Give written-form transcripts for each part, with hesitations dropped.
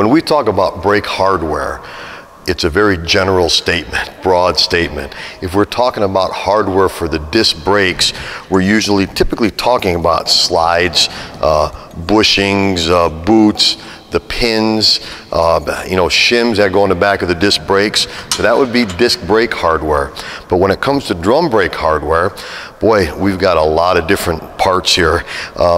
When we talk about brake hardware, it's a very general statement, broad statement. If we're talking about hardware for the disc brakes, we're typically talking about slides, bushings, boots, the pins, shims that go in the back of the disc brakes. So that would be disc brake hardware. But when it comes to drum brake hardware, boy, we've got a lot of different parts here.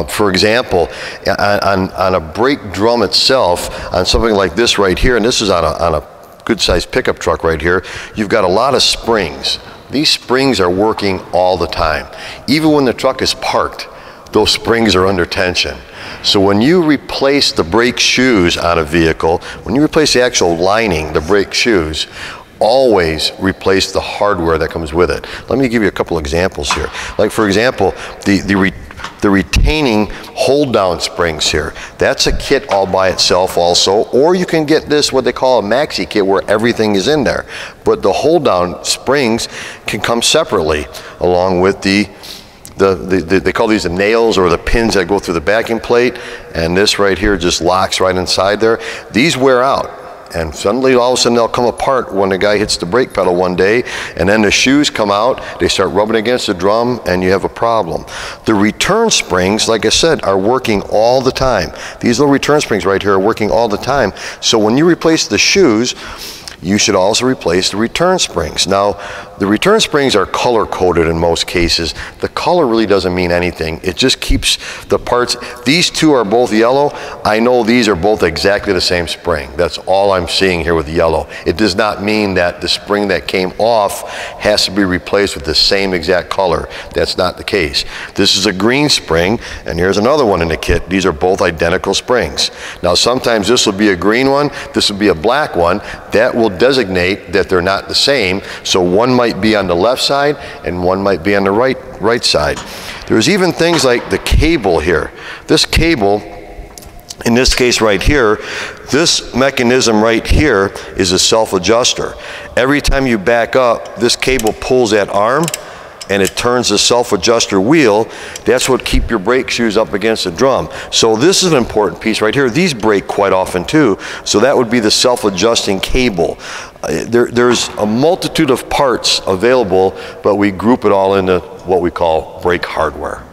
For example, on a brake drum itself, on something like this right here, and this is on a good-sized pickup truck right here, you've got a lot of springs. These springs are working all the time. Even when the truck is parked, those springs are under tension. So when you replace the brake shoes on a vehicle, when you replace the actual lining, the brake shoes, always replace the hardware that comes with it. Let me give you a couple examples here. Like, for example, the retaining hold down springs here. That's a kit all by itself also, or you can get this, what they call a maxi kit, where everything is in there. But the hold down springs can come separately along with they call these the nails or the pins that go through the backing plate, and this right here just locks right inside there. These wear out, and suddenly all of a sudden they'll come apart when the guy hits the brake pedal one day, and then the shoes come out, they start rubbing against the drum, and you have a problem. The return springs, like I said, are working all the time. These little return springs right here are working all the time. So when you replace the shoes, you should also replace the return springs. Now, the return springs are color-coded in most cases. The color really doesn't mean anything. It just keeps the parts. These two are both yellow. I know these are both exactly the same spring. That's all I'm seeing here with yellow. It does not mean that the spring that came off has to be replaced with the same exact color. That's not the case. This is a green spring, and here's another one in the kit. These are both identical springs. Now, sometimes this will be a green one. This will be a black one. That will designate that they're not the same, so one might be on the left side and one might be on the right side. There's even things like the cable here. This cable, in this case right here, this mechanism right here is a self-adjuster. Every time you back up, this cable pulls that arm and it turns the self-adjuster wheel. That's what keeps your brake shoes up against the drum. So this is an important piece right here. These break quite often too. So that would be the self-adjusting cable. There's a multitude of parts available, but we group it all into what we call brake hardware.